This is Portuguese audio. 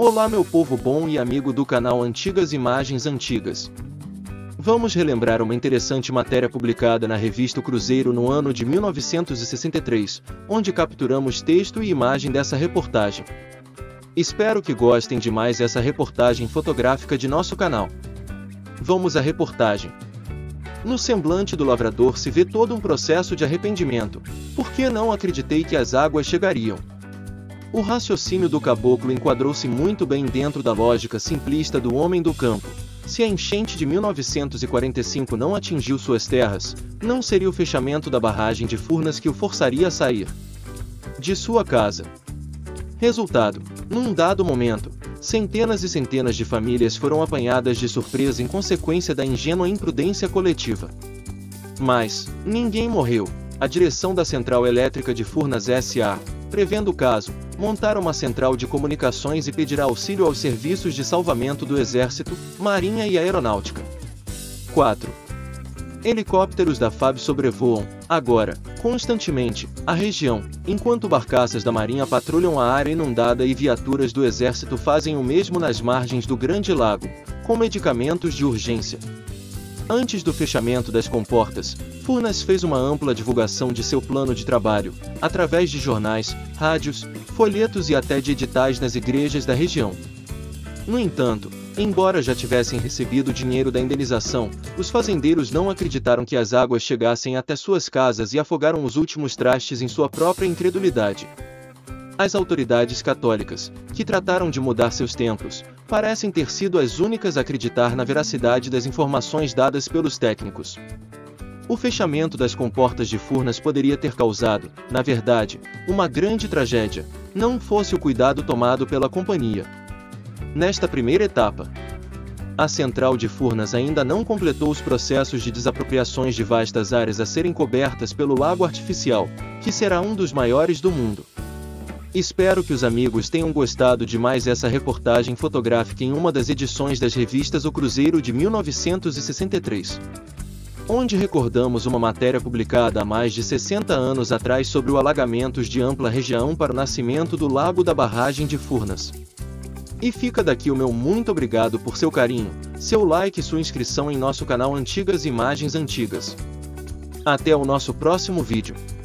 Olá meu povo bom e amigo do canal Antigas Imagens Antigas. Vamos relembrar uma interessante matéria publicada na Revista O Cruzeiro no ano de 1963, onde capturamos texto e imagem dessa reportagem. Espero que gostem demais essa reportagem fotográfica de nosso canal. Vamos à reportagem. No semblante do lavrador se vê todo um processo de arrependimento. Por que não acreditei que as águas chegariam? O raciocínio do caboclo enquadrou-se muito bem dentro da lógica simplista do homem do campo. Se a enchente de 1945 não atingiu suas terras, não seria o fechamento da barragem de Furnas que o forçaria a sair de sua casa. Resultado: num dado momento, centenas e centenas de famílias foram apanhadas de surpresa em consequência da ingênua imprudência coletiva. Mas ninguém morreu. A direção da Central Elétrica de Furnas S.A., prevendo o caso, montará uma central de comunicações e pedirá auxílio aos serviços de salvamento do Exército, Marinha e Aeronáutica. 4. Helicópteros da FAB sobrevoam, agora, constantemente, a região, enquanto barcaças da Marinha patrulham a área inundada e viaturas do Exército fazem o mesmo nas margens do Grande Lago, com medicamentos de urgência. Antes do fechamento das comportas, Furnas fez uma ampla divulgação de seu plano de trabalho, através de jornais, rádios, folhetos e até de editais nas igrejas da região. No entanto, embora já tivessem recebido o dinheiro da indenização, os fazendeiros não acreditaram que as águas chegassem até suas casas e afogaram os últimos trastes em sua própria incredulidade. As autoridades católicas, que trataram de mudar seus templos, parecem ter sido as únicas a acreditar na veracidade das informações dadas pelos técnicos. O fechamento das comportas de Furnas poderia ter causado, na verdade, uma grande tragédia, não fosse o cuidado tomado pela companhia. Nesta primeira etapa, a Central de Furnas ainda não completou os processos de desapropriações de vastas áreas a serem cobertas pelo lago artificial, que será um dos maiores do mundo. Espero que os amigos tenham gostado de mais essa reportagem fotográfica em uma das edições das revistas O Cruzeiro de 1963, onde recordamos uma matéria publicada há mais de 60 anos atrás sobre o alagamento de ampla região para o nascimento do lago da barragem de Furnas. E fica daqui o meu muito obrigado por seu carinho, seu like e sua inscrição em nosso canal Antigas Imagens Antigas. Até o nosso próximo vídeo.